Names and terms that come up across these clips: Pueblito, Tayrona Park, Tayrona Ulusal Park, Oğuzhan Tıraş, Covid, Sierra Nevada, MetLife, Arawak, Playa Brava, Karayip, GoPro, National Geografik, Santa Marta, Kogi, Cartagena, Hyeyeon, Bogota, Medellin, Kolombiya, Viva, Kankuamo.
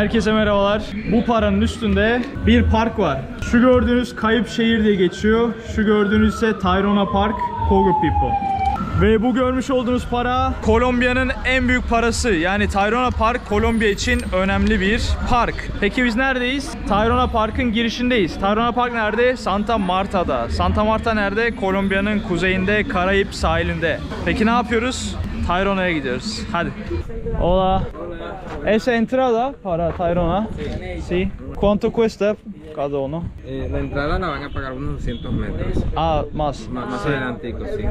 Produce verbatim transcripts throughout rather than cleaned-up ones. Herkese merhabalar. Bu paranın üstünde bir park var. Şu gördüğünüz Kayıp Şehir diye geçiyor. Şu gördüğünüz ise Tayrona Park, Congo People. Ve bu görmüş olduğunuz para Kolombiya'nın en büyük parası. Yani Tayrona Park Kolombiya için önemli bir park. Peki biz neredeyiz? Tayrona Park'ın girişindeyiz. Tayrona Park nerede? Santa Marta'da. Santa Marta nerede? Kolombiya'nın kuzeyinde, Karayip sahilinde. Peki ne yapıyoruz? Tayrona'ya gidiyoruz. Hadi. Hola. Es entrada para Tayrona. Si. Cuánto cuesta cada uno? La entrada la van a pagar unos doscientos metros. Ah, más. Más adelante, sí.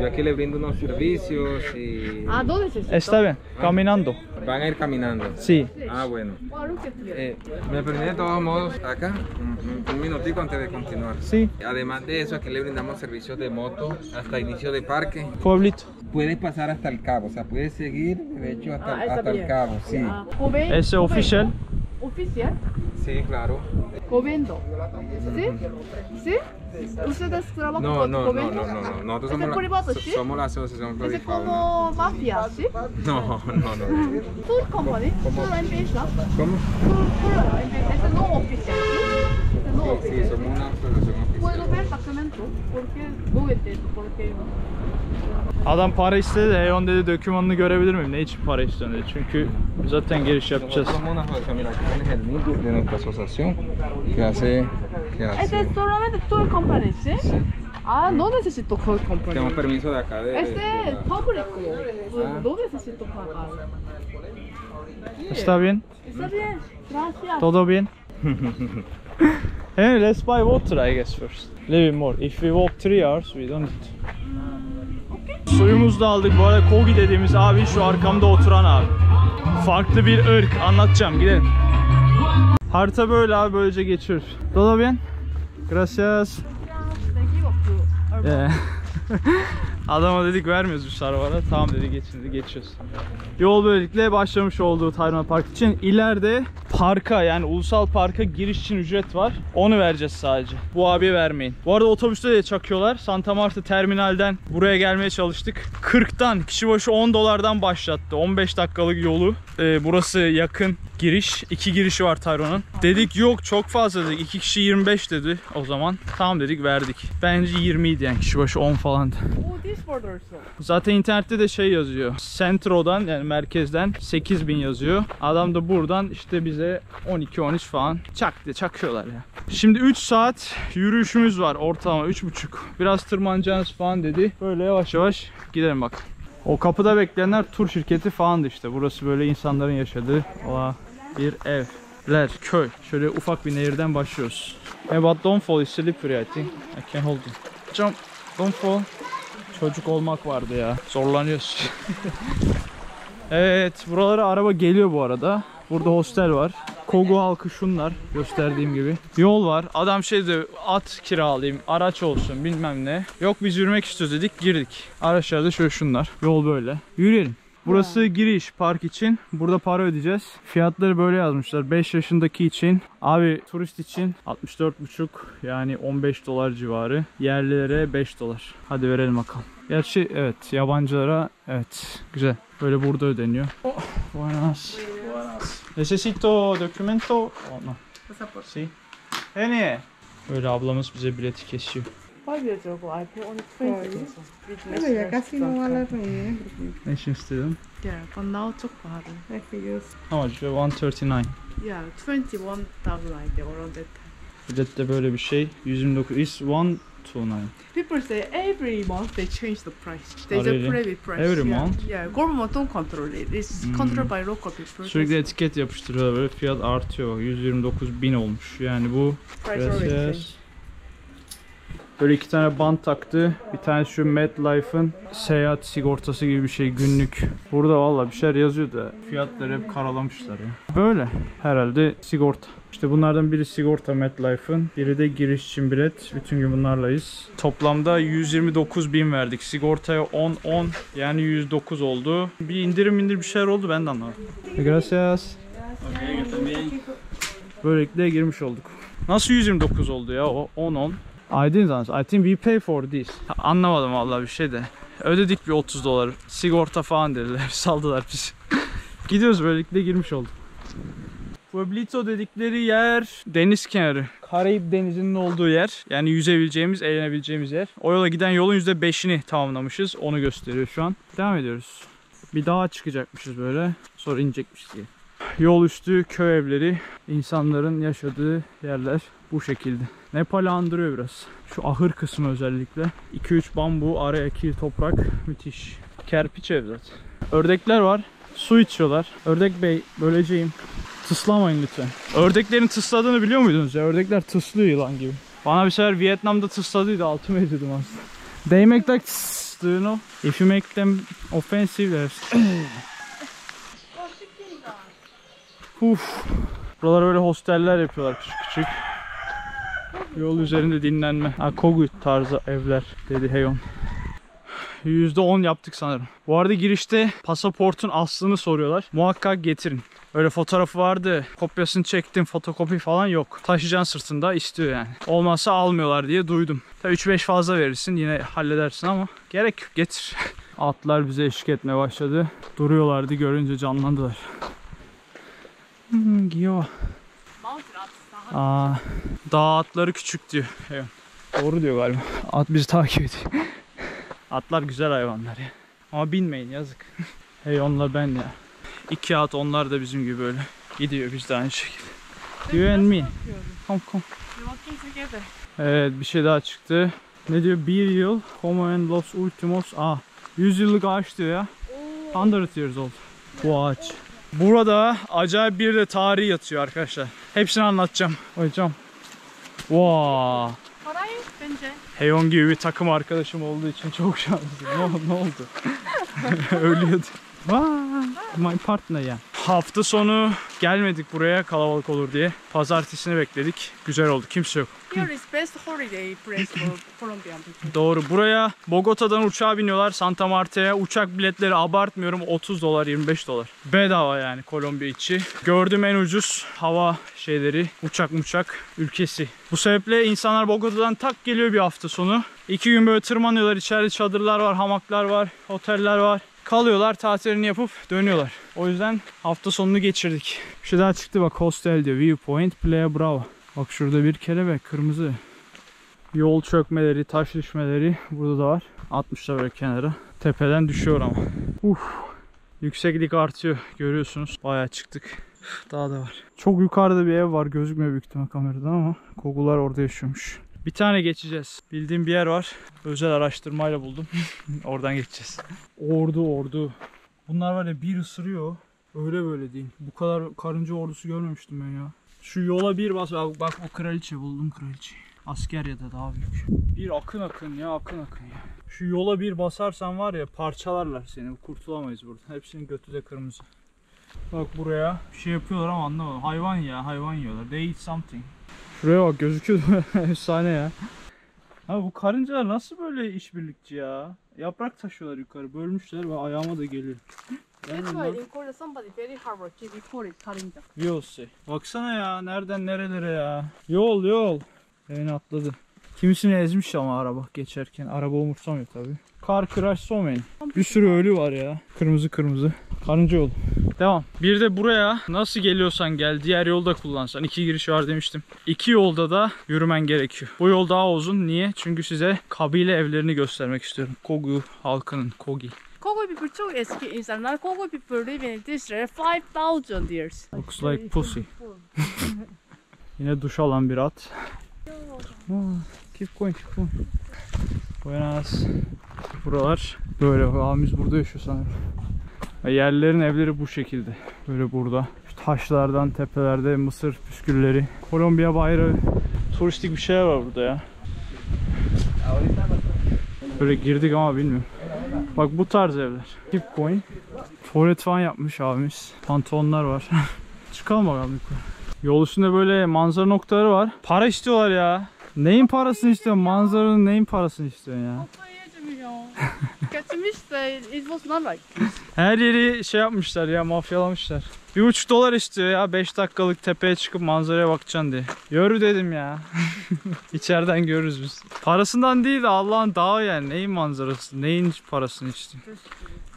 Yo aquí le brindo unos servicios y. ¿A dónde se está? Está bien. Caminando. Van a ir caminando. Sí. Ah, bueno. Eh, me permite de todos modos acá un, un minutico antes de continuar. Sí. Además de eso, aquí le brindamos servicios de moto hasta inicio de parque. Pueblito. Puedes pasar hasta el cabo, o sea, puedes seguir derecho hasta, ah, hasta el cabo, sí. Ah. ¿Es oficial? ¿Oficial? Sí, claro. ¿Covendo? ¿Sí? ¿Sí? ¿Ustedes trabajan no, con no, Covendo? No, no, no, no. Nosotros somos, la, privado, so, ¿sí? somos la asociación privada. ¿Es como mafia, sí? No, no, no. ¿Tour company? ¿Tour empresa? ¿Cómo? ¿Tour empresa? ¿Es no oficial? ¿Es no oficial? Sí, somos una asociación oficial. ¿Puedo ver el documento? ¿Por qué? ¿Dónde? ¿Por qué? Adam para istedi de Hyeyeon dedi, dokümanını görebilir miyim? Ne için para istiyorsun dedi. Çünkü zaten giriş yapacağız. Este solamente tour company, ¿sí? Ah, no necesito tour company. Tengo permiso de acá de... Este público. No necesito pagar. Está bien? Está bien. Gracias. Todo bien? Hey, let's buy water I guess first. A little bit more. If we walk three hours, we don't need. Suyumuzu da aldık. Bu arada Kogi dediğimiz abi şu arkamda oturan abi. Farklı bir ırk. Anlatacağım. Gidelim. Harita böyle abi. Böylece geçiyor. Todo bien. Gracias. Adama dedik vermiyoruz bu arabada. Tamam dedi geçin. Geçiyoruz. Yol böylelikle başlamış olduğu Tayrona Park için. İleride parka yani Ulusal Park'a giriş için ücret var. Onu vereceğiz sadece. Bu abiye vermeyin. Bu arada otobüste de çakıyorlar. Santa Marta terminalden buraya gelmeye çalıştık. kırktan kişi başı on dolardan başlattı. on beş dakikalık yolu. Ee, burası yakın giriş. iki girişi var Tayrona'nın. Dedik yok çok fazla dedik. iki kişi yirmi beş dedi o zaman. Tamam dedik verdik. Bence yirmi idi yani kişi başı on falandı. Zaten internette de şey yazıyor. Centro'dan yani merkezden sekiz bin yazıyor. Adam da buradan işte bize on iki on üç falan çaktı, çakıyorlar ya. Şimdi üç saat yürüyüşümüz var ortalama üç buçuk. Biraz tırmanacağız falan dedi. Böyle yavaş yavaş gidelim bak. O kapıda bekleyenler tur şirketi falandı işte. Burası böyle insanların yaşadığı bir evler, köy. Şöyle ufak bir nehirden başlıyoruz. Hey, but don't fall, it's slippery I think. I can hold it. Jump, don't fall. Çocuk olmak vardı ya. Zorlanıyoruz. Evet, buralara araba geliyor bu arada. Burada hostel var. Kogo halkı şunlar gösterdiğim gibi. Yol var. Adam şey diyor, at kiralayayım, araç olsun bilmem ne. Yok biz yürümek istiyoruz dedik, girdik. Araçlarda şöyle şunlar. Yol böyle. Yürüyelim. Burası giriş park için. Burada para ödeyeceğiz. Fiyatları böyle yazmışlar. beş yaşındaki için. Abi turist için altmış dört buçuk yani on beş dolar civarı. Yerlilere beş dolar. Hadi verelim bakalım. Gerçi evet yabancılara evet güzel. Böyle burada ödeniyor. Oh, buenas. Buenas. Necesito documento. Oh, no. Pasaport. Si. E niye? Böyle ablamız bize bileti kesiyor. Ne için istedim? Yeah, but now çok pahalı. How much? one thirty-nine. Yeah, twenty-one thousand. Bilet de böyle bir şey. yüz yirmi dokuz. It's one twenty-nine. People say every month they change the price. There's a private price. Every month? Yeah, government don't control it. It's controlled by local people. Sürekli etiket yapıştırıyorlar böyle fiyat artıyor. yüz yirmi dokuz bin olmuş. Yani bu. Böyle iki tane bant taktı. Bir tanesi şu MetLife'ın seyahat sigortası gibi bir şey günlük. Burada valla bir şeyler yazıyor da fiyatları hep karalamışlar ya. Böyle herhalde sigorta. İşte bunlardan biri sigorta MetLife'ın, biri de giriş için bilet. Bütün gün bunlarlayız. Toplamda yüz yirmi dokuz bin verdik. Sigortaya on on yani yüz dokuz oldu. Bir indirim indir bir şeyler oldu ben de anlamadım. Gracias. Böylelikle girmiş olduk. Nasıl yüz yirmi dokuz oldu ya o on on? I didn't answer. I think we pay for this. Anlamadım vallahi bir şey de. Ödedik bir otuz dolar. Sigorta falan dediler. Saldılar bizi. Gidiyoruz böylelikle girmiş olduk. Pueblito dedikleri yer deniz kenarı. Karayip denizinin olduğu yer. Yani yüzebileceğimiz, eğlenebileceğimiz yer. O yola giden yolun yüzde beşini tamamlamışız. Onu gösteriyor şu an. Devam ediyoruz. Bir dağa çıkacakmışız böyle. Sonra inecekmişiz diye. Yol üstü köy evleri, insanların yaşadığı yerler bu şekilde. Nepal'i andırıyor biraz. Şu ahır kısmı özellikle. iki üç bambu, araya kil toprak. Müthiş. Kerpiç ev zaten. Ördekler var. Su içiyorlar. Ördek bey, böleceğim. Tıslamayın lütfen. Ördeklerin tısladığını biliyor muydunuz ya? Ördekler tıslıyor yılan gibi. Bana bir sefer Vietnam'da tısladıydı. Altımı ediyordum aslında. They make like tss, do you know? If you make them offensive. Uf. Buralara böyle hosteller yapıyorlar küçük küçük. Yol üzerinde dinlenme. Ha, Kogi tarzı evler dedi Hyeyeon. yüzde on yaptık sanırım. Bu arada girişte pasaportun aslını soruyorlar. Muhakkak getirin. Öyle fotoğrafı vardı. Kopyasını çektim. Fotokopi falan yok. Taşıyacaksın sırtında, istiyor yani. Olmazsa almıyorlar diye duydum. Tabii üç beş fazla verirsin. Yine halledersin ama gerek yok. Getir. Atlar bize eşlik etmeye başladı. Duruyorlardı. Görünce canlandılar. Hmm, giyo. Aa, dağ atları küçük diyor. Evet. Doğru diyor galiba. At bizi takip ediyor. Atlar güzel hayvanlar ya. Ama binmeyin, yazık. Hey onlar ben ya. İki at, onlar da bizim gibi böyle. Gidiyor, biz de aynı şekilde. Diyor and me. Come come. Evet, bir şey daha çıktı. Ne diyor? Bir yıl. Como en los ultimos. Ah, yüz yıllık ağaç diyor ya. Hundred years old. Bu ağaç. Burada acayip bir de tarihi yatıyor arkadaşlar. Hepsini anlatacağım. Hocam. Wow. Hyeyeon gibi bir takım arkadaşım olduğu için çok şanslıyım. Ne oldu? Ölüyordu. My partner ya. Hafta sonu gelmedik buraya kalabalık olur diye. Pazartesini bekledik. Güzel oldu. Kimse yok. Here is best holiday place for Colombian people. Doğru. Buraya Bogota'dan uçağa biniyorlar Santa Marta'ya. Uçak biletleri abartmıyorum otuz dolar, yirmi beş dolar. Bedava yani Kolombiya içi. Gördüğüm en ucuz hava şeyleri, uçak uçak ülkesi. Bu sebeple insanlar Bogota'dan tak geliyor bir hafta sonu. İki gün böyle tırmanıyorlar. İçeride çadırlar var, hamaklar var, oteller var. Kalıyorlar, tatilini yapıp dönüyorlar. O yüzden hafta sonunu geçirdik. Bir şey daha çıktı bak, hostel diyor. Viewpoint, Playa Brava. Bak şurada bir kelebek, kırmızı. Yol çökmeleri, taş düşmeleri burada da var. Atmışlar böyle kenara. Tepeden düşüyor ama. Uf, yükseklik artıyor. Görüyorsunuz. Bayağı çıktık. Daha da var. Çok yukarıda bir ev var. Gözükmüyor büyük ihtimal kameradan ama Kogular orada yaşıyormuş. Bir tane geçeceğiz. Bildiğim bir yer var. Özel araştırmayla buldum. Oradan geçeceğiz. Ordu ordu. Bunlar var ya, bir ısırıyor. Öyle böyle değil. Bu kadar karınca ordusu görmemiştim ben ya. Şu yola bir bas. Bak o kraliçe, buldum kraliçeyi. Asker ya da daha büyük. Bir akın akın ya akın akın ya. Şu yola bir basarsan var ya parçalarlar seni. Kurtulamayız buradan. Hepsinin götü de kırmızı. Bak buraya bir şey yapıyorlar ama anlamadım. Hayvan ya hayvan yiyorlar. They eat something. Şuraya bak, gözüküyor. Efsane ya. Abi bu karıncalar nasıl böyle işbirlikçi ya? Yaprak taşıyorlar yukarı, bölmüşler ve ayağıma da geliyor. Yolse. Baksana ya, nereden nerelere ya. Yol yol. Beni atladı. Kimisini ezmiş ama araba geçerken. Araba umursamıyor tabii. Car crash so many. Bir sürü ölü var ya. Kırmızı kırmızı. Karınca yolu. Devam. Bir de buraya nasıl geliyorsan gel, diğer yolda kullansan. İki giriş var demiştim. İki yolda da yürümen gerekiyor. Bu yol daha uzun. Niye? Çünkü size kabile evlerini göstermek istiyorum. Kogi halkının. Kogi. Kogi people çok eski insanlar. Kogi people live in this area five thousand years. Looks like pussy. Yine duş alan bir at. Keep going, keep going. Buenas. Buralar böyle. Abimiz burada yaşıyor sanırım. Yerlerin evleri bu şekilde. Böyle burada. Şu taşlardan, tepelerde mısır püskülleri. Kolombiya bayrağı. Turistik bir şey var burada ya. Böyle girdik ama bilmiyorum. Bak bu tarz evler. Keep going. Tuvalet falan yapmış abimiz. Pantolonlar var. Çıkalım bakalım. Yol üstünde böyle manzara noktaları var. Para istiyorlar ya. Neyin parasını istiyorsun? Manzaranın neyin parasını istiyorsun ya? Her yeri şey yapmışlar ya, mafyalamışlar. Bir buçuk dolar istiyor ya, beş dakikalık tepeye çıkıp manzaraya bakacaksın diye. Yürü dedim ya. İçeriden görürüz biz. Parasından değil de Allah'ın dağı yani. Neyin manzarası, neyin parasını istiyor.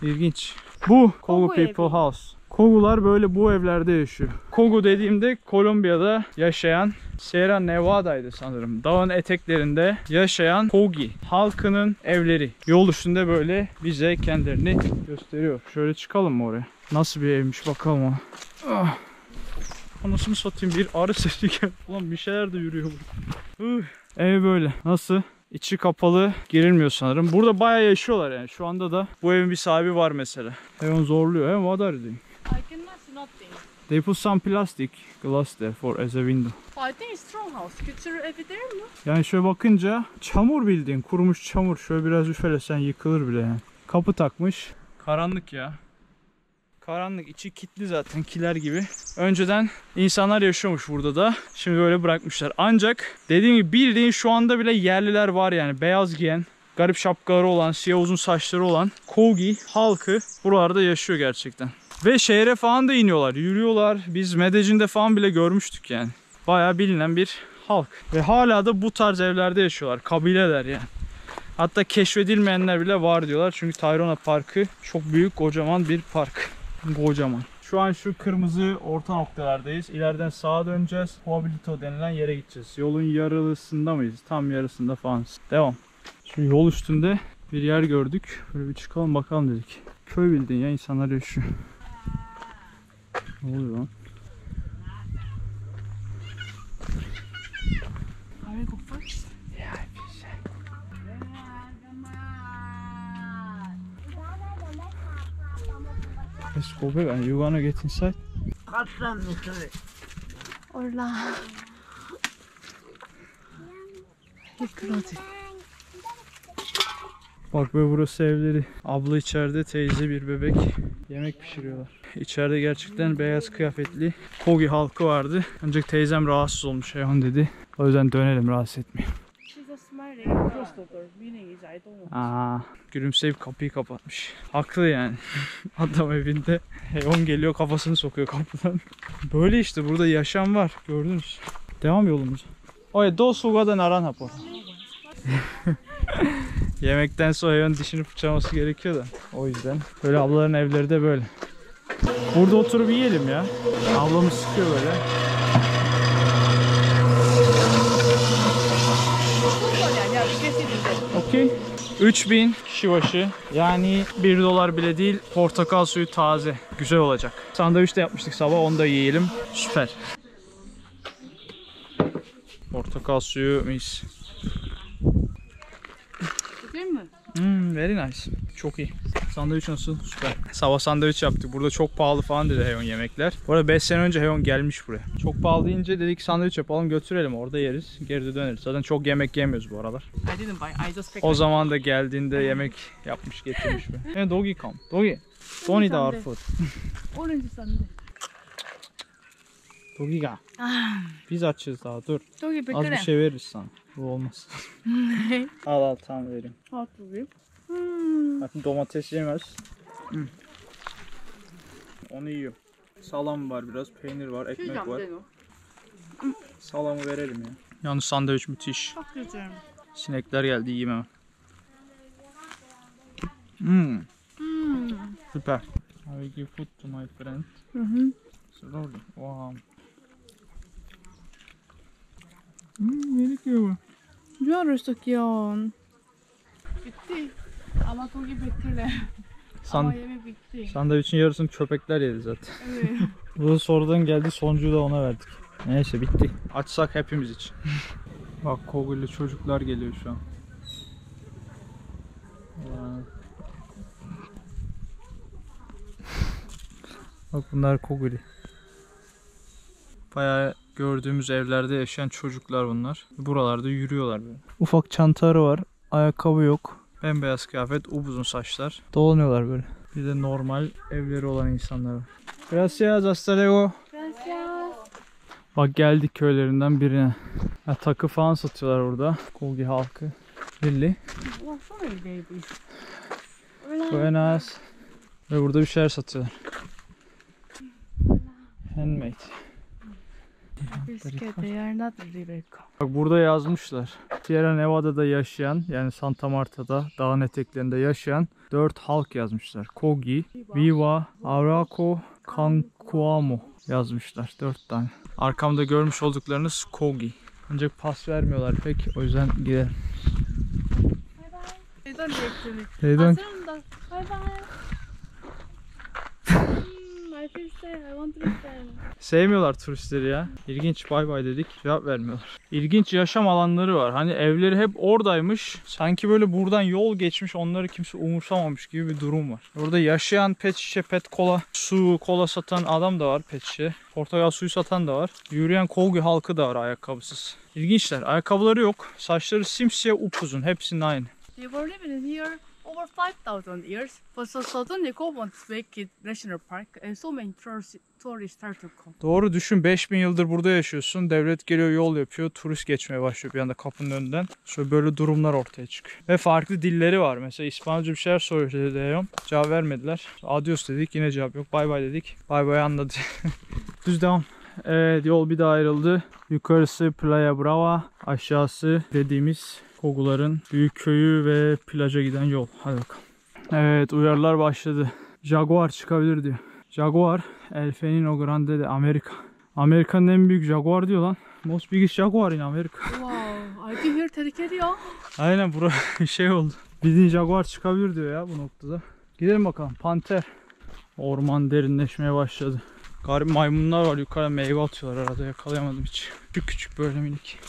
İlginç. Bu Kongo People House. Kongolar böyle bu evlerde yaşıyor. Kongo dediğimde Kolombiya'da yaşayan, Sierra Nevada'ydı sanırım, dağın eteklerinde yaşayan Kogi halkının evleri. Yol üstünde böyle bize kendilerini gösteriyor. Şöyle çıkalım mı oraya? Nasıl bir evmiş bakalım ona. Ah. Anasını satayım, bir arı sesi geldi. Ulan bir şeyler de yürüyor burada. Ev böyle. Nasıl? İçi kapalı, girilmiyor sanırım. Burada bayağı yaşıyorlar yani. Şu anda da bu evin bir sahibi var mesela. Hyeyeon zorluyor. Hey, what are you doing? They put some plastic glass there for as a window. I think it's strong house. Kültür evi değil mi? Yani şöyle bakınca çamur, bildiğin kurumuş çamur. Şöyle biraz üfelesen yıkılır bile yani. Kapı takmış. Karanlık ya. Karanlık, içi kilitli zaten, kiler gibi. Önceden insanlar yaşıyormuş burada da. Şimdi böyle bırakmışlar. Ancak dediğim gibi bildiğin şu anda bile yerliler var yani. Beyaz giyen, garip şapkaları olan, siyah uzun saçları olan Kogi halkı buralarda yaşıyor gerçekten. Ve şehre falan da iniyorlar, yürüyorlar. Biz Medellin'de falan bile görmüştük yani. Bayağı bilinen bir halk. Ve hala da bu tarz evlerde yaşıyorlar. Kabileler yani. Hatta keşfedilmeyenler bile var diyorlar. Çünkü Tayrona Parkı çok büyük, kocaman bir park. Kocaman. Şu an şu kırmızı orta noktalardayız. İleriden sağa döneceğiz. Pueblito denilen yere gideceğiz. Yolun yarısında mıyız? Tam yarısında falan. Devam. Şimdi yol üstünde bir yer gördük. Böyle bir çıkalım bakalım dedik. Köy bildiğin ya, insanlar yaşıyor. Ne oluyor lan? Let's go back and you wanna get inside? Hola. Bak be, burası evleri. Abla içeride, teyze, bir bebek. Yemek pişiriyorlar. İçeride gerçekten beyaz kıyafetli Kogi halkı vardı. Ancak teyzem rahatsız olmuş, Hyeyeon dedi. O yüzden dönelim, rahatsız etmeyelim. Aa, gülümseyip kapıyı kapatmış. Haklı yani. Adam evinde. Hyeyeon geliyor, kafasını sokuyor kapıdan. Böyle işte, burada yaşam var. Gördünüz. Devam yolumuz. Oye, dos sugada naran hapor. Yemekten sonra Hyeyeon dişini fırçalaması gerekiyor da. O yüzden. Böyle ablaların evleri de böyle. Burada oturup yiyelim ya. Ablamı sıkıyor böyle. Okay. üç bin kişi başı, yani bir dolar bile değil, portakal suyu taze, güzel olacak. Sandviç de yapmıştık sabah, onu da yiyelim, süper. Portakal suyu mis. Güzel mi? Hmm, very nice, çok iyi. Sandviç nasıl? Süper. Sabah sandviç yaptık. Burada çok pahalı falan dedi Hyeyeon yemekler. Bu arada beş sene önce Hyeyeon gelmiş buraya. Çok pahalı deyince dedik sandviç yapalım, götürelim, orada yeriz, geride döneriz. Zaten çok yemek yemiyoruz bu aralar. O zaman da geldiğinde yemek yapmış getirmiş be. Hey, doggy come. Doggy. Tony da our food. Orange sandviç. Doggy ga. Biz açız daha, dur. Az bir şey veririz sana. Bu olmaz. Al al, tamam vereyim. Al vereyim. Hmm. Artık domates yemez. Hmm. Onu yiyor. Salam var biraz, peynir var, ekmek Şişem var. Hmm. Salamı verelim ya. Yalnız sandviç müthiş. Çok güzel. Sinekler geldi, yiyemem. Hmm. Hmm. Süper. I will give food to my friend. Hı hı. Slowly. Wow. Hmm, very cute. You are so cute. Bitti. Ama Kogi bitti. Ama yemek bitti. Sandviçin yarısını köpekler yedi zaten. Evet. Bunu sorudan geldi, soncuyu da ona verdik. Neyse, bitti. Açsak hepimiz için. Bak, Kogi'li çocuklar geliyor şu an. Bak, bunlar Kogi'li. Bayağı gördüğümüz evlerde yaşayan çocuklar bunlar. Buralarda yürüyorlar böyle. Ufak çantaları var. Ayakkabı yok. Bembeyaz kıyafet, upuzun saçlar. Dolanıyorlar böyle. Bir de normal evleri olan insanlar var. Gracias, hasta luego. Gracias. Bak, geldik köylerinden birine. Ya, takı falan satıyorlar orada. Kogi halkı. Birli. Buenas. Ve burada bir şeyler satıyorlar. Handmade. Bak, burada yazmışlar. Sierra Nevada'da yaşayan, yani Santa Marta'da dağın eteklerinde yaşayan dört halk yazmışlar. Kogi, Viva, Arawak, Kankuamo yazmışlar. Dört tane. Arkamda görmüş olduklarınız Kogi. Ancak pas vermiyorlar pek. O yüzden gidelim. Bye bye. Tayrona Park. Bye bye. Sevmiyorlar turistleri ya. İlginç, bay bay dedik, cevap vermiyorlar. İlginç yaşam alanları var. Hani evleri hep oradaymış. Sanki böyle buradan yol geçmiş, onları kimse umursamamış gibi bir durum var. Orada yaşayan pet şişe, pet kola, su, kola satan adam da var pet şişe. Portakal suyu satan da var. Yürüyen Kogi halkı da var ayakkabısız. İlginçler. Ayakkabıları yok. Saçları simsiyah upuzun. Hepsinin aynı. Over five thousand years, but Southern Eco wants to make it national park and so many tourists start to come. Doğru düşün, beş bin yıldır burada yaşıyorsun, devlet geliyor yol yapıyor, turist geçmeye başlıyor bir anda kapının önünden. Şöyle böyle durumlar ortaya çıkıyor. Ve farklı dilleri var, mesela İspanyolca bir şeyler söylüyorum, cevap vermediler. Adios dedik, yine cevap yok, bay bay dedik, bay bay anladı. Düz devam. Evet, yol bir daha ayrıldı. Yukarısı Playa Brava, aşağısı dediğimiz Koguların büyük köyü ve plaja giden yol. Hadi bakalım. Evet, uyarılar başladı. Jaguar çıkabilir diyor. Jaguar, El Fenino Grande de Amerika. Amerika'nın en büyük jaguar diyor lan. Most biggest jaguar in America. Wow, I think here terk ediyor. Aynen, bura şey oldu. Bildiğin jaguar çıkabilir diyor ya bu noktada. Gidelim bakalım. Panter. Orman derinleşmeye başladı. Garip maymunlar var yukarıda, meyve atıyorlar arada, yakalayamadım hiç. Küçük küçük böyle minik.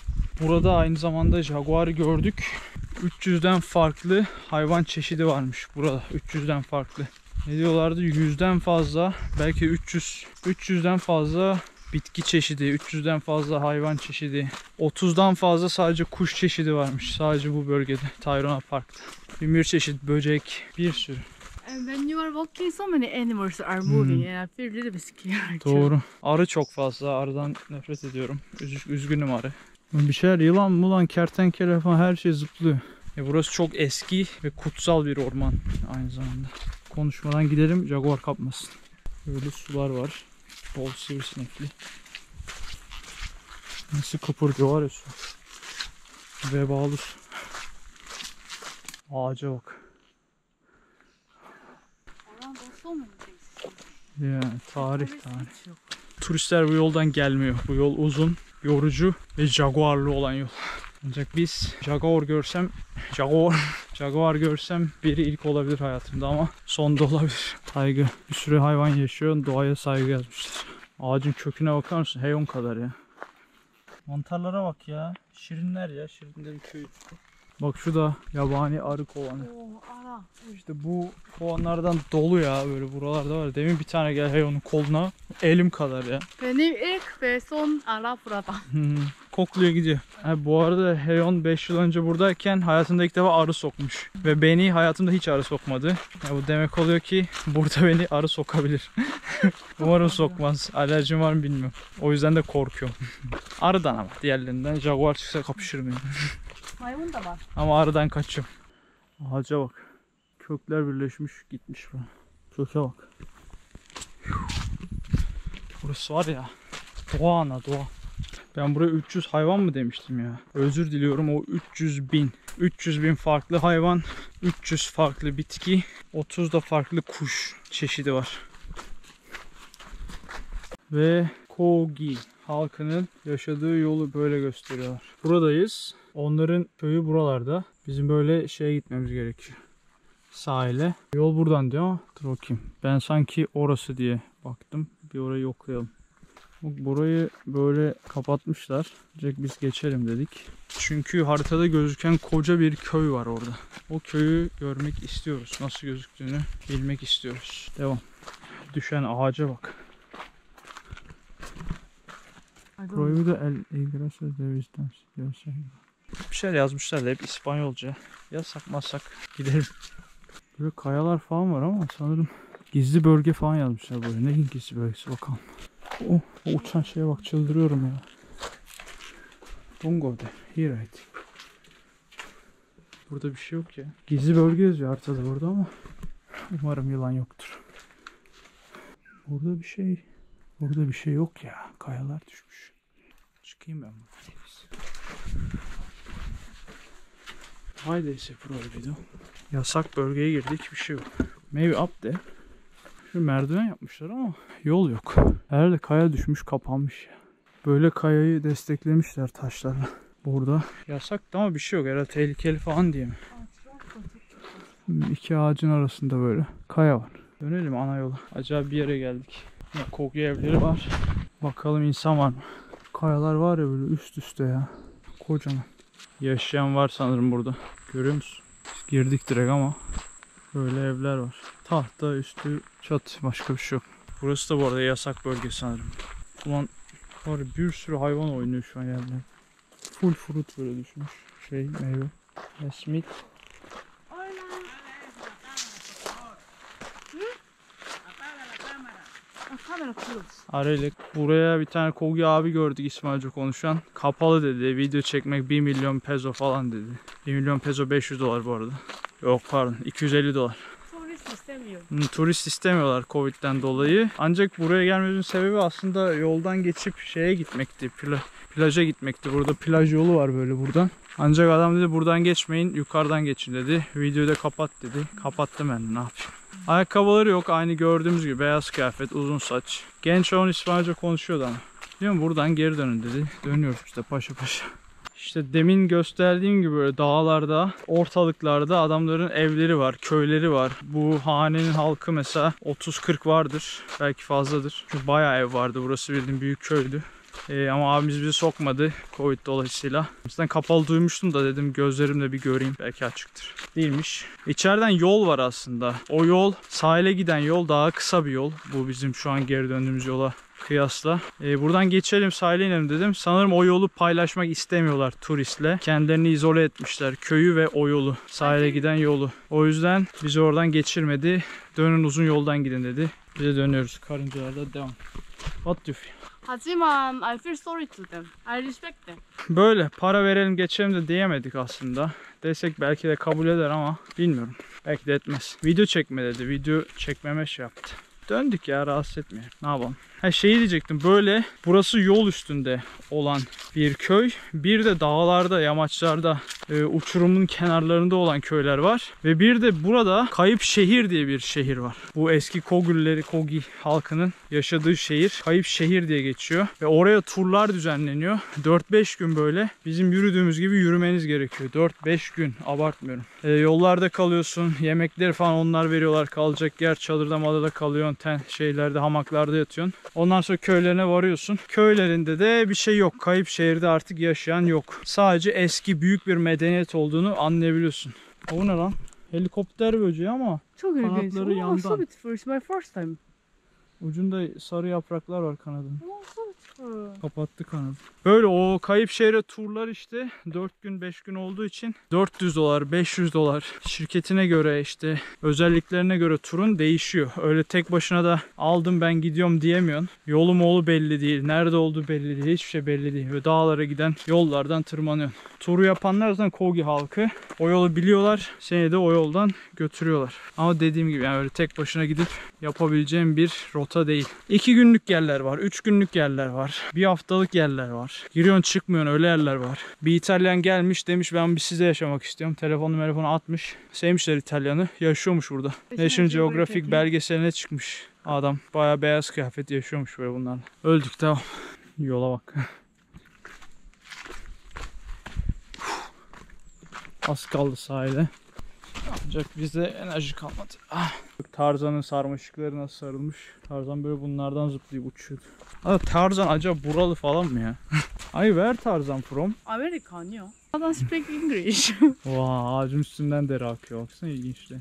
Burada aynı zamanda jaguarı gördük. üç yüzden farklı hayvan çeşidi varmış burada. üç yüzden farklı. Ne diyorlardı? yüzden fazla, belki üç yüz. üç yüzden fazla bitki çeşidi, üç yüzden fazla hayvan çeşidi. otuzdan fazla sadece kuş çeşidi varmış sadece bu bölgede, Tayrona Park'ta. bin bir çeşit böcek, bir sürü. And when you are walking, so many animals are moving, hmm. and I feel a little bit scared. Doğru. Arı çok fazla. Arıdan nefret ediyorum. Üz üzgünüm arı. Bir şeyler, yılan, mulan, kertenkele falan her şey zıplıyor. E burası çok eski ve kutsal bir orman aynı zamanda. Konuşmadan gidelim, jaguar kapmasın. Böyle sular var. Bol sivrisinekli. Nasıl kıpırdıyor ya su. Vebalı su. Ağaca bak. Ya, tarih tarih. Turistler bu yoldan gelmiyor. Bu yol uzun, yorucu ve jaguarlı olan yol. Ancak biz jaguar görsem, jaguar, jaguar görsem biri ilk olabilir hayatımda ama son da olabilir. Saygı. Bir sürü hayvan yaşıyor, doğaya saygı yazmışlar. Ağacın köküne bakar mısın? Hyeyeon kadar ya. Mantarlara bak ya. Şirinler ya, şirinlerin köyü. Bak şu da yabani arı kovanı. Oo, ara. İşte bu kovanlardan dolu ya, böyle buralarda var. Demin bir tane gel hey onun koluna. Elim kadar ya. Benim ilk ve son ara burada. Hmm, kokluyor gidiyor. Ha, bu arada Hyeyeon beş yıl önce buradayken hayatında ilk defa arı sokmuş. Ve beni hayatımda hiç arı sokmadı. Ya, bu demek oluyor ki burada beni arı sokabilir. Umarım sokmaz. Alerjim var mı bilmiyorum. O yüzden de korkuyorum. Arıdan ama diğerlerinden. Jaguar çıksa kapışır mıyım? Maymun da var. Ama arıdan kaçıyorum. Ağaca bak. Kökler birleşmiş gitmiş bu. Köke bak. Burası var ya. Doğa ana doğa. Ben buraya üç yüz hayvan mı demiştim ya? Özür diliyorum, o üç yüz bin. üç yüz bin farklı hayvan. üç yüz farklı bitki. otuz da farklı kuş çeşidi var. Ve Kogi halkının yaşadığı yolu böyle gösteriyorlar. Buradayız. Onların köyü buralarda. Bizim böyle şeye gitmemiz gerekiyor. Sahile. Yol buradan diyor ama dur bakayım. Ben sanki orası diye baktım. Bir orayı yoklayalım. Burayı böyle kapatmışlar. Direkt biz geçelim dedik. Çünkü haritada gözüken koca bir köy var orada. O köyü görmek istiyoruz. Nasıl gözüktüğünü bilmek istiyoruz. Devam. Düşen ağaca bak. Proyuda el igrasa devisten diyorsa. Bir şeyler yazmışlar da hep İspanyolca. Yasak masak gidelim. Böyle kayalar falan var ama sanırım gizli bölge falan yazmışlar böyle. Ne gizli bölgesi bakalım. Oh, o uçan şeye bak, çıldırıyorum ya. Don't go there. Here I think. Burada bir şey yok ya. Gizli bölge yazıyor haritada burada ama umarım yılan yoktur. Burada bir şey, burada bir şey yok ya. Kayalar düşmüş. Çıkayım ben buradan. Haydi ise Pueblito. Yasak bölgeye girdik, bir şey yok. Maybe up there. Bir merdiven yapmışlar ama yol yok. Herhalde kaya düşmüş, kapanmış. Böyle kayayı desteklemişler taşlarla. Burada yasak ama bir şey yok herhalde, tehlikeli falan diye mi? İki ağacın arasında böyle kaya var. Dönelim ana yola. Acaba bir yere geldik. Kogi evleri var. Bakalım insan var mı? Kayalar var ya böyle üst üste ya. Kocaman. Yaşayan var sanırım burada. Görüyor musun? Biz girdik direkt ama böyle evler var. Tahta, üstü, çat, başka bir şey yok. Burası da bu arada yasak bölge sanırım. Ulan var ya, bir sürü hayvan oynuyor şu an yerde. Full fruit böyle düşmüş. Şey meyve. Esmik. Arayla buraya bir tane Kogi abi gördük, İsmailce konuşan. Kapalı dedi, video çekmek bir milyon peso falan dedi. bir milyon peso beş yüz dolar bu arada. Yok pardon, iki yüz elli dolar. Turist istemiyor. Hmm, turist istemiyorlar Covid'den dolayı. Ancak buraya gelmemizin sebebi aslında yoldan geçip şeye gitmekti. Pla plaja gitmekti. Burada plaj yolu var böyle buradan. Ancak adam dedi buradan geçmeyin, yukarıdan geçin dedi. Videoyu da kapat dedi. Kapattım ben de, ne yapayım. Ayakkabıları yok, aynı gördüğümüz gibi beyaz kıyafet, uzun saç. Genç on İspanyolca konuşuyordu ama. Diyor mu buradan geri dönün dedi. Dönüyoruz işte paşa paşa. İşte demin gösterdiğim gibi böyle dağlarda, ortalıklarda adamların evleri var, köyleri var. Bu hanenin halkı mesela otuz kırk vardır, belki fazladır. Çünkü bayağı ev vardı, burası bildiğim büyük köydü. Ee, ama abimiz bizi sokmadı Covid dolayısıyla. Zaten kapalı duymuştum da dedim gözlerimle bir göreyim, belki açıktır. Değilmiş. İçeriden yol var aslında. O yol sahile giden yol, daha kısa bir yol. Bu bizim şu an geri döndüğümüz yola kıyasla. Ee, buradan geçelim, sahile inelim dedim. Sanırım o yolu paylaşmak istemiyorlar turistle. Kendilerini izole etmişler. Köyü ve o yolu. Sahile giden yolu. O yüzden bizi oradan geçirmedi. Dönün uzun yoldan gidin dedi. Bize dönüyoruz. Karıncalarda devam. What do you feel? Haciman, I feel sorry to them. I respect them. Böyle para verelim geçelim de diyemedik aslında. Desek belki de kabul eder ama bilmiyorum. Belki de etmez. Video çekme dedi. Video çekmeme şey yaptı. Döndük ya, rahatsız etmeyelim. Ne yapalım? Ha şeyi diyecektim. Böyle burası yol üstünde olan bir köy. Bir de dağlarda, yamaçlarda, e, uçurumun kenarlarında olan köyler var. Ve bir de burada Kayıp Şehir diye bir şehir var. Bu eski Kogülleri, Kogi halkının yaşadığı şehir. Kayıp Şehir diye geçiyor. Ve oraya turlar düzenleniyor. dört beş gün böyle bizim yürüdüğümüz gibi yürümeniz gerekiyor. dört beş gün. Abartmıyorum. E, yollarda kalıyorsun. Yemekleri falan onlar veriyorlar. Kalacak yer çadırda malada kalıyorsun. Ten şeylerde, hamaklarda yatıyorsun. Ondan sonra köylerine varıyorsun. Köylerinde de bir şey yok. Kayıp Şehir'de artık yaşayan yok. Sadece eski büyük bir medeniyet olduğunu anlayabiliyorsun. O ne lan? Helikopter böceği ama çok kanatları ilginç. Yandan. Ucunda sarı yapraklar var kanadın. Kapattı kanadı. Böyle o Kayıp Şehir'e turlar işte dört gün beş gün olduğu için dört yüz dolar beş yüz dolar şirketine göre işte özelliklerine göre turun değişiyor. Öyle tek başına da aldım ben gidiyorum diyemiyorsun. Yolu molu belli değil. Nerede olduğu belli değil. Hiçbir şey belli değil. Ve dağlara giden yollardan tırmanıyorsun. Turu yapanlar zaten Kogi halkı. O yolu biliyorlar. Seni de o yoldan götürüyorlar. Ama dediğim gibi yani öyle tek başına gidip yapabileceğim bir rota değil. iki günlük yerler var. üç günlük yerler var. Bir haftalık yerler var. Giriyorsun çıkmıyorsun, öyle yerler var. Bir İtalyan gelmiş demiş ben bir sizde yaşamak istiyorum. Telefonu telefonu atmış. Sevmişler İtalyanı. Yaşıyormuş burada. National Geografik belgeseline çıkmış adam. Bayağı beyaz kıyafet yaşıyormuş böyle bunlarla. Öldük tamam. Yola bak. Az kaldı sahile. Ancak bizde enerji kalmadı. Ah. Tarzan'ın sarmaşıkları nasıl sarılmış. Tarzan böyle bunlardan zıplayıp uçuyordu. Aa, Tarzan acaba buralı falan mı ya? Ay ver Tarzan from. Amerikan ya. Adam speak English. Vaa ağacın üstünden dere akıyor. Baksana ilginçli.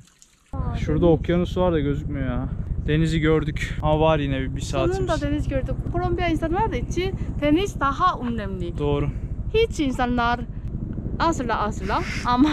Aa, şurada deniz. Okyanus var da gözükmüyor ya. Denizi gördük. Ama var yine bir, bir saatimiz. Sonunda deniz gördük. Kolombiya insanlar için deniz daha önemli. Doğru. Hiç insanlar asla asla ama...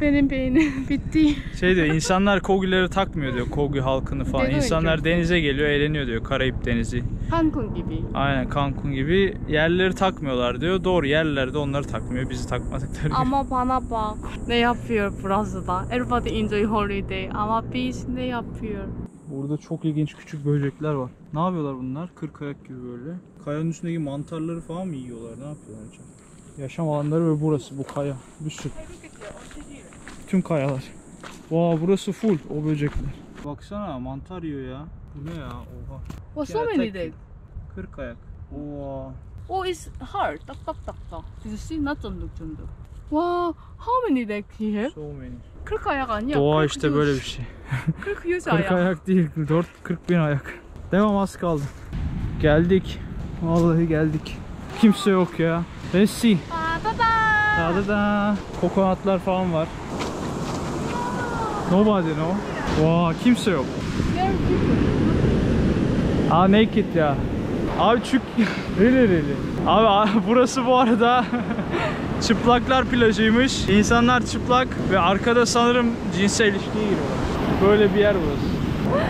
Benim beynim bitti. Şey diyor, insanlar Kogi'leri takmıyor diyor, Kogi halkını falan. Değil insanlar mi? Denize geliyor, eğleniyor diyor, Karayip denizi. Cancun gibi. Aynen, Cancun gibi yerleri takmıyorlar diyor. Doğru, yerlerde onları takmıyor, bizi takmadıkları. Ama gibi. Bana bak, ne yapıyor burası da? Everybody enjoy holiday ama biz ne yapıyor? Burada çok ilginç küçük böcekler var. Ne yapıyorlar bunlar? Kırkayak gibi böyle. Kayanın üstündeki mantarları falan mı yiyorlar? Ne yapıyorlar acaba? Yaşam alanları ve burası, bu kaya. Bir sürü. Tüm kayalar. Vaa wow, burası full o böcekler. Baksana mantar yiyor ya. Bu ne ya? Oha. What's wrong with it? Kırk ayak. Oha. Oh, it's hard. Tak tak tak tak. You see, not on the Wow, how many legs he have? So many. kırk ayak anne. Doğa işte böyle bir şey. kırk yüz ayak. kırk ayak değil, dört kırk bin ayak. Devam, az kaldı. Geldik. Vallahi geldik. Kimse yok ya. Let's see. Da da da. Kokonatlar falan var. Nobody no. Wow, kimse yok. Aa, naked ya. Abi çünkü really really. Abi, abi burası bu arada çıplaklar plajıymış. İnsanlar çıplak ve arkada sanırım cinsel ilişkiye giriyorlar. Böyle bir yer burası.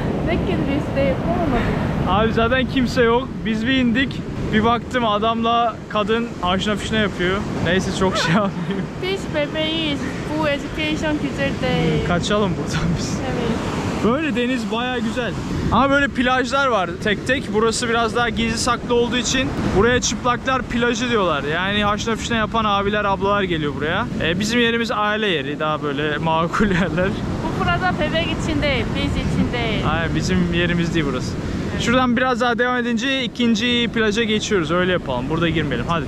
Abi zaten kimse yok. Biz bir indik. Bir baktım adamla kadın aşna fişne yapıyor. Neyse çok şey yapmayayım. Biz bebeğiz. Bu education güzel değil. Kaçalım buradan biz. Evet. Böyle deniz bayağı güzel. Ama böyle plajlar var tek tek. Burası biraz daha gizli saklı olduğu için buraya çıplaklar plajı diyorlar. Yani haşna fişne yapan abiler ablalar geliyor buraya. Ee, bizim yerimiz aile yeri. Daha böyle makul yerler. Bu burada bebek için değil, biz için değil. Aynen, bizim yerimiz değil burası. Şuradan biraz daha devam edince ikinci plaja geçiyoruz. Öyle yapalım. Burada girmeyelim. Hadi.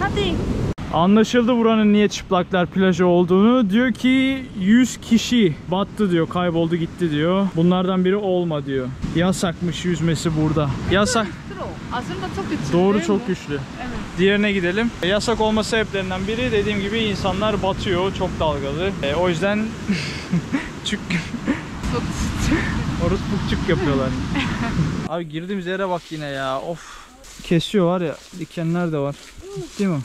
Hadi. Anlaşıldı buranın niye çıplaklar plajı olduğunu. Diyor ki yüz kişi battı diyor. Kayboldu gitti diyor. Bunlardan biri olma diyor. Yasakmış yüzmesi burada. Yasak. Aslında çok güçlü. Doğru, çok güçlü. Evet. Diğerine gidelim. Yasak olma sebeplerinden biri dediğim gibi insanlar batıyor. Çok dalgalı. E, o yüzden çık. Oruz pukçuk yapıyorlar. Abi girdiğimiz yere bak yine ya. Of. Kesiyor var ya. Dikenler de var. Değil mi?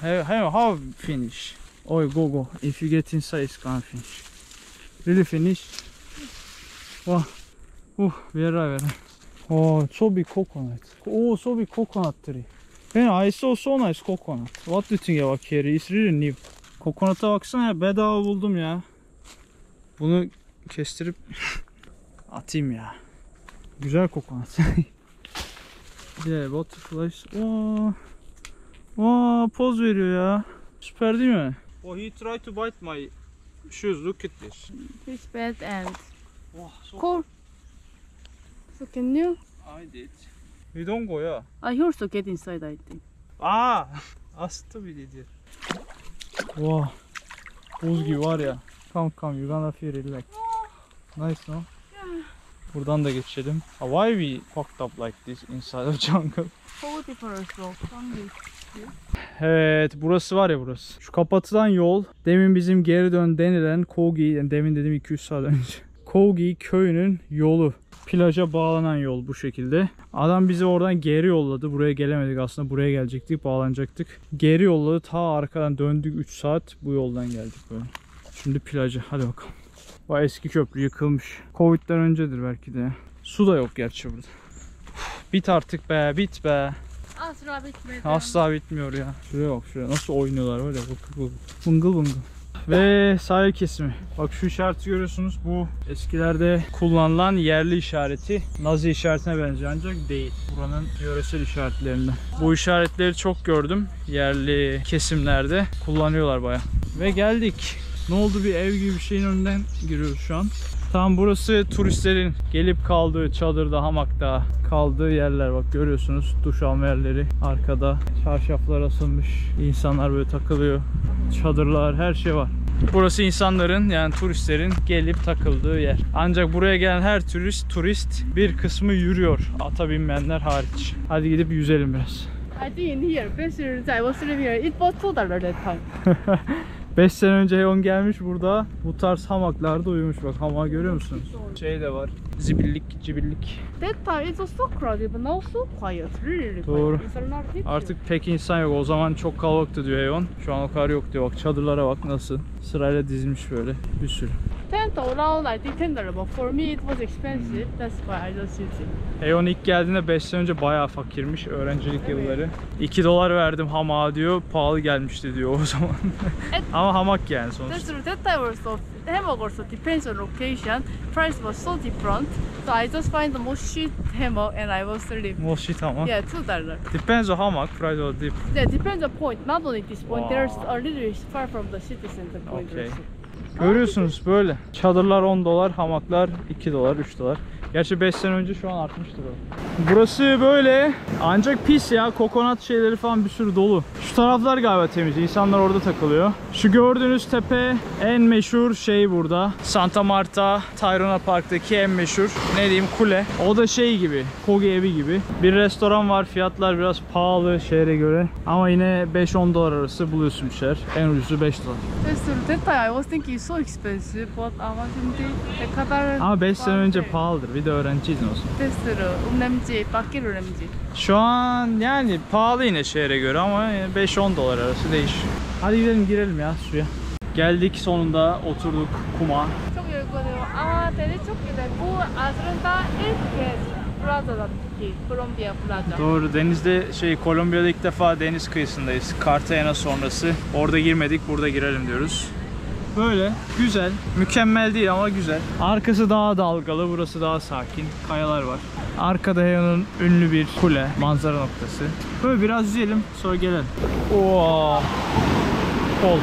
Hey, hey, how finish? Oy go go. If you get inside it's gonna finish. Really finish? Oh. Uh, vera vera. Oh, so big coconut. Oh, so big coconut tree. Man, I saw so nice coconut. What do you think about here? It's really new. Coconut'a baksana ya. Bedava buldum ya. Bunu kestirip atayım ya. Güzel kokonat. Yeah, butterflies. Oo. Oo, poz veriyor ya. Süper değil mi? Oh, he tried to bite my shoes. Look at this. This bad end. Oh, so cool. So can you? I did. You don't go ya. Yeah. I also get inside I think. Aa! Astı bir dedi. Wow. Buz gibi var ya. Come come, you gonna feel relax. Nice no? Buradan da geçelim. Why we fucked up like this inside of jungle? Evet, burası var ya burası. Şu kapatılan yol, demin bizim geri dön denilen Kogi, yani demin dedim iki üç saat önce. Kogi köyünün yolu. Plaja bağlanan yol bu şekilde. Adam bizi oradan geri yolladı. Buraya gelemedik aslında. Buraya gelecektik, bağlanacaktık. Geri yolladı. Ta arkadan döndük üç saat. Bu yoldan geldik böyle. Şimdi plaja. Hadi bakalım. Vay, eski köprü yıkılmış. Covid'den öncedir belki de. Su da yok gerçi burada. Bit artık be, bit be. Asla bitmedi. Asla bitmiyor ya. Şuraya bak, şuraya nasıl oynuyorlar öyle. Bıngıl bıngıl. Ve sahil kesimi. Bak şu işareti görüyorsunuz. Bu eskilerde kullanılan yerli işareti. Nazi işaretine benziyor ancak değil. Buranın yöresel işaretlerinden. Bu işaretleri çok gördüm. Yerli kesimlerde kullanıyorlar bayağı. Ve geldik. Ne oldu, bir ev gibi bir şeyin önünden giriyoruz şu an. Tam burası turistlerin gelip kaldığı çadırda, hamakta kaldığı yerler. Bak görüyorsunuz duş alma yerleri. Arkada çarşaflar asılmış. İnsanlar böyle takılıyor. Çadırlar, her şey var. Burası insanların, yani turistlerin gelip takıldığı yer. Ancak buraya gelen her turist, turist bir kısmı yürüyor. Ata binmeyenler hariç. Hadi gidip yüzelim biraz. Hadi in here. I was living here. It was two dollars that time. beş sene önce Hyeyeon gelmiş burada. Bu tarz hamaklarda uyumuş. Bak hamağı görüyor musunuz? Şey de var. Zibillik, cibillik. That time it was so crowded but now so quiet. Really quiet. İnsanlar hep artık pek insan yok. O zaman çok kalabalıktı diyor Hyeyeon. Şu an o kadar yok diyor. Bak çadırlara bak nasıl. Sırayla dizmiş böyle. Bir sürü. ten dollars, I think ten dollars. But for me it was expensive. That's why I don't see it. Hyeyeon ilk geldiğinde beş sene önce bayağı fakirmiş. Öğrencilik evet. Yılları. iki dolar verdim hamağa diyor. Pahalı gelmişti diyor o zaman. Ama hamak yani sonuçta. That's true. That time also, hammock also depends on location. Price was so different. So I just find the most shit hammock and I was sleeping. Most shit hammock? Yeah, two dollars. Depends on hammock, price was different. Yeah, depends on point. Not only this point. Wow. There's a little bit far from the city center point. Okay. Also. Görüyorsunuz böyle. Çadırlar on dolar, hamaklar iki dolar, üç dolar. Gerçi beş sene önce şu an artmıştır o. Burası böyle. Ancak pis ya. Kokonat şeyleri falan bir sürü dolu. Şu taraflar galiba temiz. İnsanlar orada takılıyor. Şu gördüğünüz tepe en meşhur şey burada. Santa Marta, Tayrona Park'taki en meşhur, ne diyeyim, kule. O da şey gibi. Kogi evi gibi. Bir restoran var. Fiyatlar biraz pahalı şehre göre. Ama yine beş on dolar arası buluyorsun bir şeyler. En ucuzu beş dolar. Ama beş sene önce pahalıdır. Bir de öğrenciydin o zaman. Şu an yani pahalı yine şehre göre ama beş on dolar arası değiş. Hadi gidelim, girelim ya suya. Geldik sonunda, oturduk kuma. Çok yorgunum ama deniz çok güzel. Bu aslında ilk kez Braza'daki Kolombiya Plaza. Doğru, denizde şey Kolombiya'da ilk defa deniz kıyısındayız. Cartagena sonrası. Orada girmedik, burada girelim diyoruz. Böyle güzel, mükemmel değil ama güzel. Arkası daha dalgalı, burası daha sakin. Kayalar var. Arkada Hyeyeon'un ünlü bir kule, manzara noktası. Böyle biraz yüzelim, sonra gelelim. Ooo! Cold.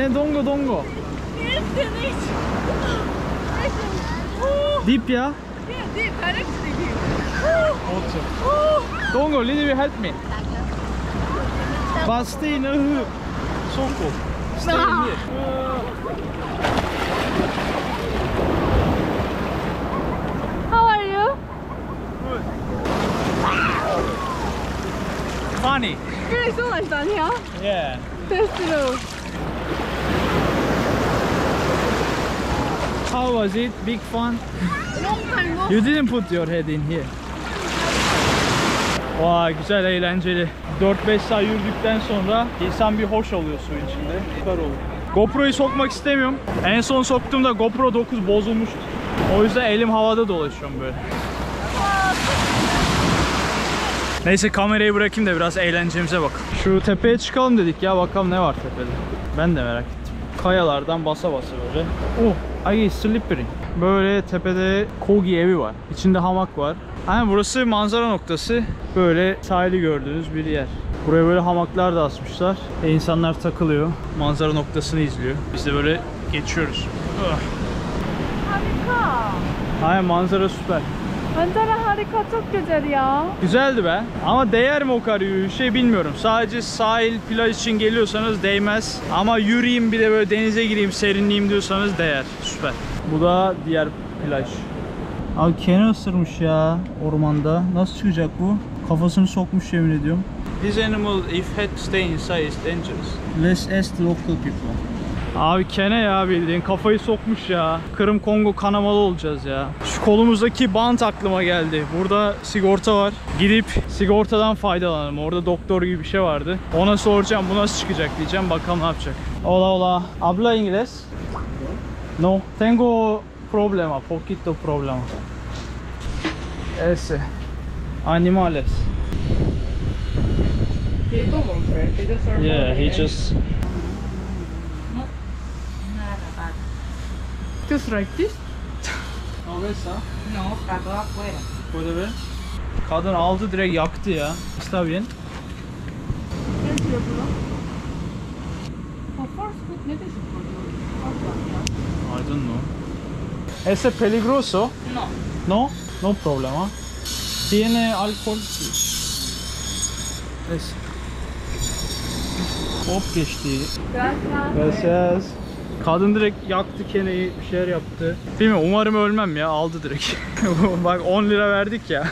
E dongo dongo. Deep ya. Deep, dongo, little bit help me. Bastı yine. So cold. Stay here. Funny. Really so much fun here. Yeah. That's true. How was it? Big fun? Long time ago. You didn't put your head in here. Vay, güzel, eğlenceli. dört beş saat yürüdükten sonra insan bir hoş oluyor suyun içinde. Süper oldu. GoPro'yu sokmak istemiyorum. En son soktuğumda GoPro dokuz bozulmuştu. O yüzden elim havada dolaşıyorum böyle. Neyse, kamerayı bırakayım da biraz eğlencemize bak. Şu tepeye çıkalım dedik ya, bakalım ne var tepede. Ben de merak ettim. Kayalardan basa basa böyle. Oh, ay slippery. Böyle tepede Kogi evi var. İçinde hamak var. Aynen, burası manzara noktası. Böyle sahili gördüğünüz bir yer. Buraya böyle hamaklar da asmışlar. E, insanlar takılıyor. Manzara noktasını izliyor. Biz de böyle geçiyoruz. Oh. Harika. Aynen, manzara süper. Manzara harika, çok güzel ya. Güzeldi be. Ama değer mi o kadar yürüyüşe bilmiyorum. Sadece sahil, plaj için geliyorsanız değmez. Ama yürüyeyim, bir de böyle denize gireyim, serinleyeyim diyorsanız değer. Süper. Bu da diğer plaj. Abi kene ısırmış ya ormanda. Nasıl çıkacak bu? Kafasını sokmuş, yemin ediyorum. This animal if had to stay inside is dangerous. Let's ask the local people. Abi kene ya, bildiğin kafayı sokmuş ya. Kırım Kongo kanamalı olacağız ya. Şu kolumuzdaki bant aklıma geldi. Burada sigorta var. Gidip sigortadan faydalanalım. Orada doktor gibi bir şey vardı. Ona soracağım, bu nasıl çıkacak diyeceğim. Bakalım ne yapacak. Hola hola. Habla ingles? No. Tengo problema. Poquito problema. Ese. Animales. Yeah, he just... Just like this. No, para afuera. Puede ver. Kadın aldı, direkt yaktı ya. Está bien. I don't know. Ese peligroso? No. No? No problema. Tiene alcohol. Es. Hop geçti. Gracias. Gracias. Kadın direkt yaktı keneyi, bir şeyler yaptı. Bilmiyorum, umarım ölmem ya, aldı direkt. Bak on lira verdik ya.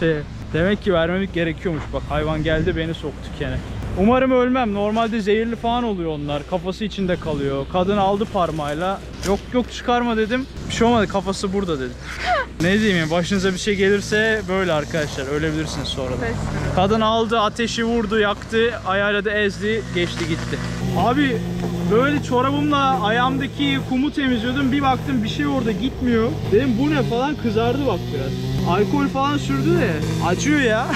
Şey, demek ki vermemek gerekiyormuş. Bak hayvan geldi, beni soktu kene. Umarım ölmem, normalde zehirli falan oluyor onlar. Kafası içinde kalıyor. Kadın aldı parmağıyla. Yok yok, çıkarma dedim. Bir şey olmadı, kafası burada dedim. Ne diyeyim, başınıza bir şey gelirse böyle arkadaşlar, ölebilirsiniz sonra da. Kadın aldı, ateşi vurdu, yaktı. Ayağıyla da ezdi, geçti gitti. Abi böyle çorabımla ayağımdaki kumu temizliyordum. Bir baktım bir şey orada gitmiyor. Dedim bu ne falan, kızardı bak biraz. Alkol falan sürdü de acıyor ya.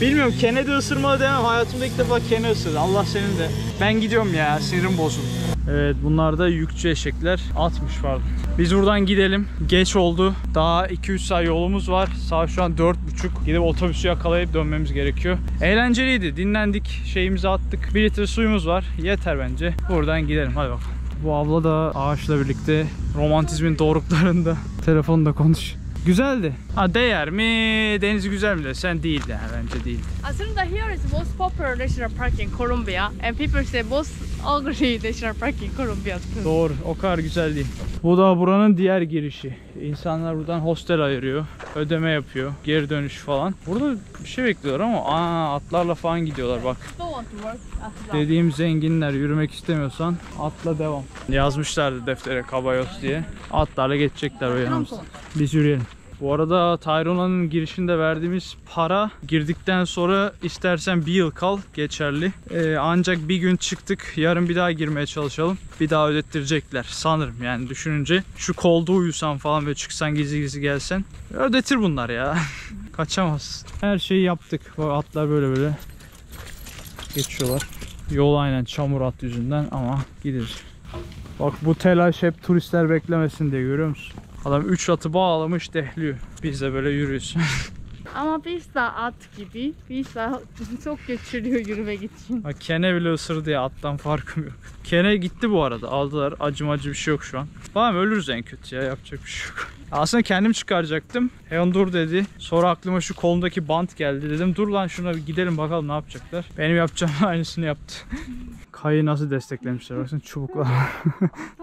Bilmiyorum, kene de ısırmalı demem. Hayatımda ilk defa kene ısırdı. Allah senin de. Ben gidiyorum ya, sinirim bozuldu. Evet, bunlar da yükçü eşekler. altmış vardı. Biz buradan gidelim. Geç oldu. Daha iki üç saat yolumuz var. Saat şu an dört buçuk. Gidip otobüsü yakalayıp dönmemiz gerekiyor. Eğlenceliydi. Dinlendik. Şeyimizi attık. bir litre suyumuz var. Yeter bence. Buradan gidelim. Hadi bakalım. Bu abla da ağaçla birlikte romantizmin doruklarında. Telefonla konuş. Güzeldi. Ha, değer mi? Denizi güzel mi? Sen değil de bence değil. Aslında here is most popular national park in Colombia and people say most agree national park in Colombia. Doğru. O kadar güzel değil. Bu da buranın diğer girişi. İnsanlar buradan hostel ayırıyor, ödeme yapıyor, geri dönüş falan. Burada bir şey bekliyorlar ama aa, atlarla falan gidiyorlar bak. Dediğim zenginler, yürümek istemiyorsan atla devam. Yazmışlardı deftere kabayos diye. Atlarla geçecekler o yanımızda. Biz yürüyelim. Bu arada Tayrona'nın girişinde verdiğimiz para girdikten sonra istersen bir yıl kal geçerli. Ee, ancak bir gün çıktık, yarın bir daha girmeye çalışalım. Bir daha ödettirecekler sanırım yani düşününce. Şu kolda uyusan falan ve çıksan gizli gizli gelsen ödetir bunlar ya. Kaçamazsın. Her şeyi yaptık. Bu atlar böyle böyle geçiyorlar. Yol aynen çamur at yüzünden ama gideriz. Bak bu telaş hep turistler beklemesin diye, görüyor musun? Adam üç atı bağlamış dehliyor. Biz de böyle yürüyoruz. Ama biz de at gibi. Biz de çok geçiriyor yürümek için. Ha, kene bile ısırdı ya, attan farkım yok. Kene gitti bu arada. Aldılar. Acım acı bir şey yok şu an. Tamam, ölürüz en kötü ya. Yapacak bir şey yok. Aslında kendim çıkaracaktım. Hyeyeon dur dedi. Sonra aklıma şu kolumdaki bant geldi. Dedim dur lan şuna bir gidelim bakalım ne yapacaklar. Benim yapacağım aynısını yaptı. Kayı nasıl desteklemişler baksana, çubuklar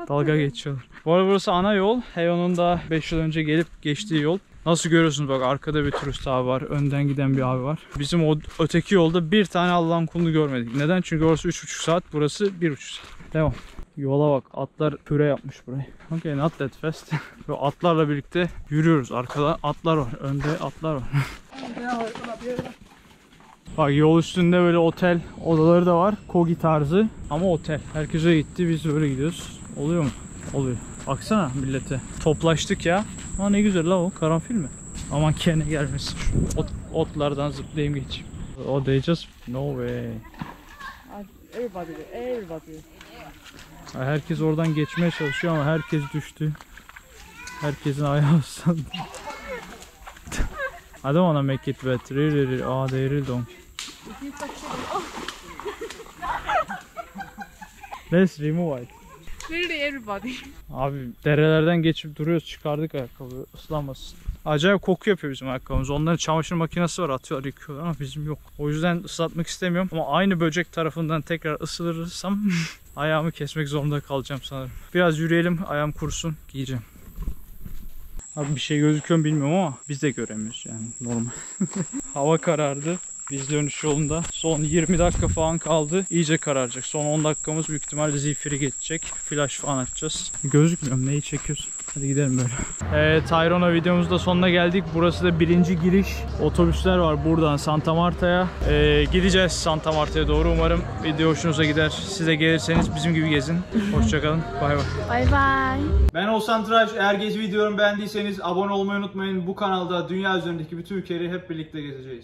dalga geçiyorlar. Bu arada burası ana yol. Hyeyeon'un da beş yıl önce gelip geçtiği yol. Nasıl görüyorsunuz bak, arkada bir turist abi var. Önden giden bir abi var. Bizim o öteki yolda bir tane Allah'ın kulunu görmedik. Neden? Çünkü orası üç buçuk saat, burası bir buçuk saat. Devam. Yola bak, atlar püre yapmış burayı. Okay, not that fast. Ve atlarla birlikte yürüyoruz. Arkada atlar var, önde atlar var. Bak yol üstünde böyle otel odaları da var. Kogi tarzı ama otel. Herkese gitti, biz böyle gidiyoruz. Oluyor mu? Oluyor. Baksana millete. Toplaştık ya. Ha ne güzel la o, karanfil mi? Aman kene gelmesin. Ot, otlardan zıplayayım geçeyim. Oh they just no way. Everybody, everybody. Herkes oradan geçmeye çalışıyor ama herkes düştü. Herkesin ayağı ıslandı. I don't wanna make it wet. Really, really. Ah, they really don't. Let's remove it. Really everybody. Abi derelerden geçip duruyoruz, çıkardık ayakkabıyı, ıslanmasın. Acayip koku yapıyor bizim ayakkabımız. Onların çamaşır makinesi var, atıyorlar yıkıyorlar ama bizim yok. O yüzden ıslatmak istemiyorum ama aynı böcek tarafından tekrar ısırırsam ayağımı kesmek zorunda kalacağım sanırım. Biraz yürüyelim, ayağım kurusun, giyeceğim. Abi bir şey gözüküyor mu bilmiyorum ama biz de göremiyoruz yani, normal. Hava karardı. Biz dönüş yolunda. Son yirmi dakika falan kaldı. İyice kararacak. Son on dakikamız büyük ihtimalle zifiri geçecek. Flash falan atacağız. Gözükmüyorum. Neyi çekiyorsun? Hadi gidelim böyle. Ee, Tayrona videomuzun da sonuna geldik. Burası da birinci giriş. Otobüsler var buradan Santa Marta'ya. Ee, gideceğiz Santa Marta'ya doğru. Umarım video hoşunuza gider. Siz de gelirseniz bizim gibi gezin. Hoşçakalın. Bay bay. Bay bay. Ben Oğuzhan Tıraş. Eğer gezi videomu beğendiyseniz abone olmayı unutmayın. Bu kanalda dünya üzerindeki bütün ülkeleri hep birlikte gezeceğiz.